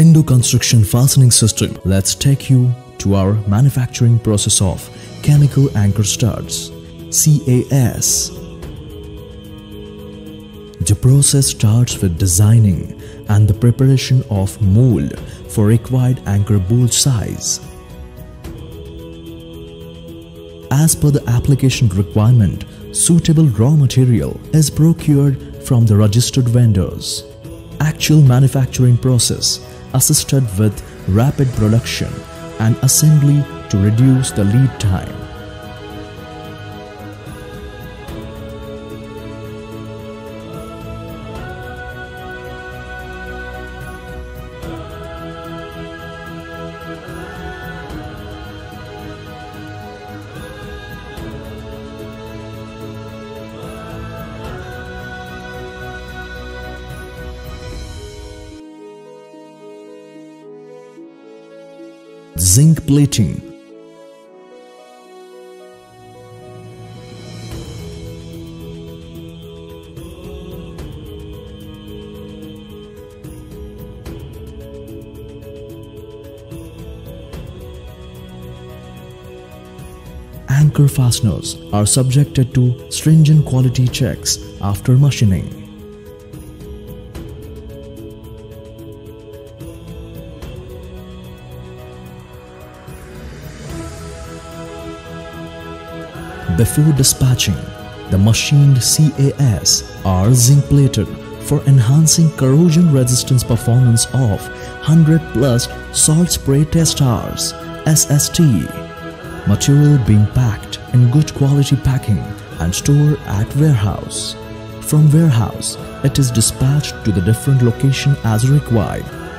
Indo construction fastening system. Let's take you to our manufacturing process of chemical anchor studs, CAS. The process starts with designing and the preparation of mold for required anchor bolt size. As per the application requirement, suitable raw material is procured from the registered vendors. Actual manufacturing process assisted with rapid production and assembly to reduce the lead time. Zinc plating. Anchor fasteners are subjected to stringent quality checks after machining. Before dispatching, the machined CAS are zinc plated for enhancing corrosion resistance performance of 100+ salt spray test hours (SST). Material being packed in good quality packing and stored at warehouse. From warehouse, it is dispatched to the different location as required.